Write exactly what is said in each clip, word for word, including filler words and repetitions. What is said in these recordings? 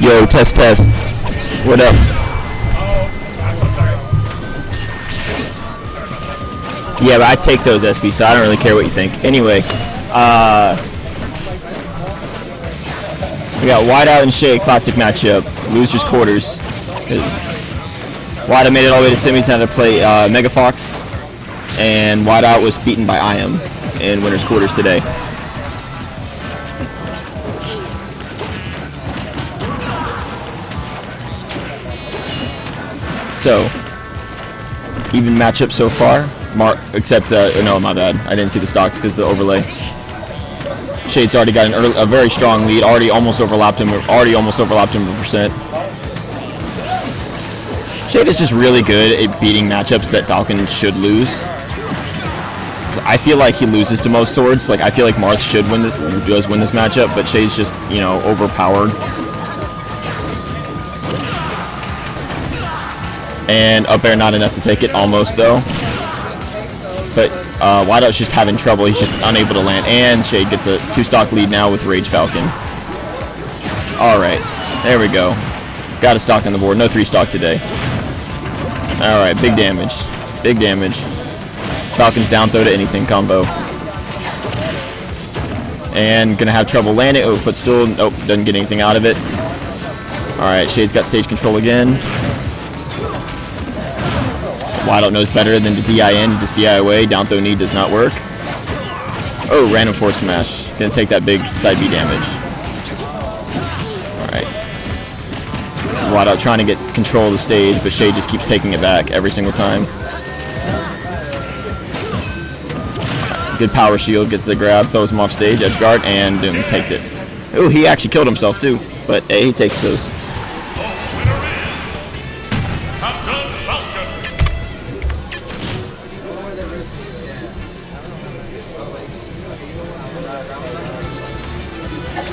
Yo, test, test. What up? Oh, I'm so sorry. I'm so sorry about that. Yeah, but I take those S P, so I don't really care what you think. Anyway, uh, we got Whiteout and Shade, classic matchup. Losers quarters. Whiteout made it all the way to semis and had to play uh, Mega Fox, and Whiteout was beaten by Iam in winners quarters today. So, even matchup so far. Mark, except uh, no, my bad. I didn't see the stocks because the overlay. Shade's already got an early, a very strong lead. Already almost overlapped him. Already almost overlapped him in percent. Shade is just really good at beating matchups that Falcon should lose. I feel like he loses to most swords. Like I feel like Marth should win. This, does win this matchup, but Shade's just you know overpowered. And up air not enough to take it, almost though. But uh, Whiteout's just having trouble, he's just unable to land. And Shade gets a two-stock lead now with Rage Falcon. Alright, there we go. Got a stock on the board, no three-stock today. Alright, big damage. Big damage. Falcon's down throw to anything combo. And gonna have trouble landing. Oh, footstool. Nope, doesn't get anything out of it. Alright, Shade's got stage control again. Whiteout knows better than to D I in, just D I away. Down throw knee does not work. Oh, random force smash. Gonna take that big side B damage. Alright. Whiteout trying to get control of the stage, but Shade just keeps taking it back every single time. Good power shield, gets the grab, throws him off stage, edge guard, and boom, takes it. Oh, he actually killed himself too, but hey, he takes those.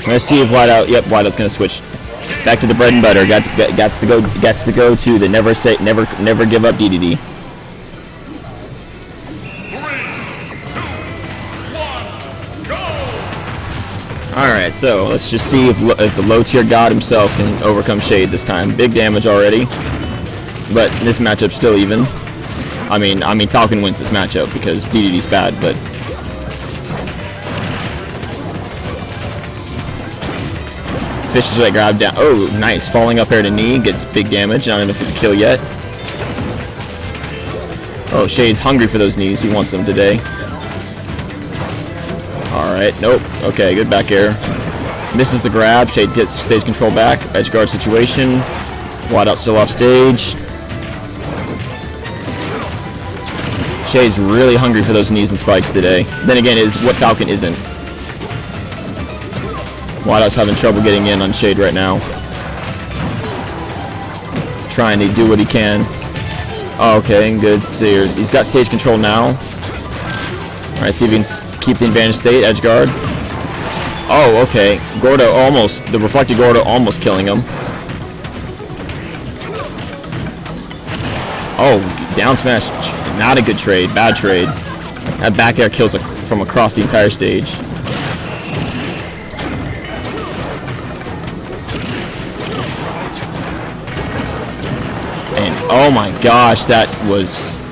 Let's see if Whiteout. Yep, Whiteout's gonna switch back to the bread and butter. Got to, got to go. Got to go to the never say never never give up D D D. All right, so let's just see if, if the low tier god himself can overcome Shade this time. Big damage already, but this matchup's still even. I mean, I mean Falcon wins this matchup because D D D's bad, but. Fishes with that grab down. Oh, nice. Falling up air to knee. Gets big damage. Not enough to kill yet. Oh, Shade's hungry for those knees. He wants them today. Alright. Nope. Okay, good back air. Misses the grab. Shade gets stage control back. Edge guard situation. Whiteout still off stage. Shade's really hungry for those knees and spikes today. Then again, is what Falcon isn't. Whiteout's having trouble getting in on Shade right now. Trying to do what he can. Okay, good. So he's got stage control now. Alright, see if he can keep the advantage state. Edge guard. Oh, okay. Gordo almost. The reflected Gordo almost killing him. Oh, down smash. Not a good trade. Bad trade. That back air kills from across the entire stage. Oh my gosh, that was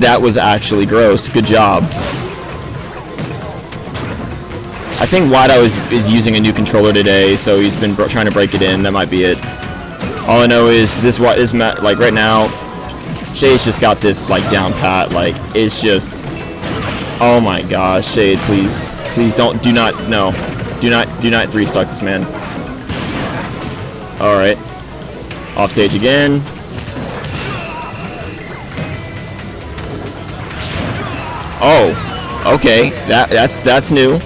that was actually gross. Good job. I think Whiteout is, is using a new controller today, so he's been trying to break it in. That might be it. All I know is this what is like right now. Shade's just got this like down pat. Like it's just. Oh my gosh, Shade, please, please don't, do not, no, do not, do not three stock this man. All right, off stage again. Oh, okay. That that's that's new.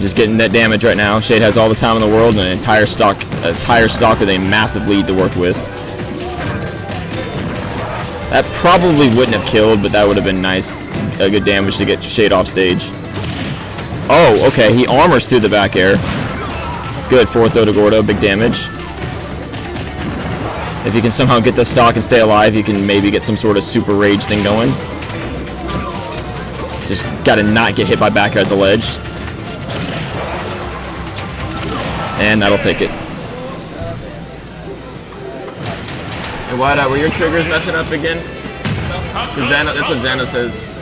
Just getting that damage right now. Shade has all the time in the world and an entire stock, entire stock with a massive lead to work with. That probably wouldn't have killed, but that would have been nice. A good damage to get Shade off stage. Oh, okay, he armors through the back air. Good, fourth throw to Gordo, big damage. If you can somehow get this stock and stay alive, you can maybe get some sort of super rage thing going. Just gotta not get hit by back air at the ledge. And that'll take it. Hey, Whiteout, were your triggers messing up again? Xano, that's what Xano says.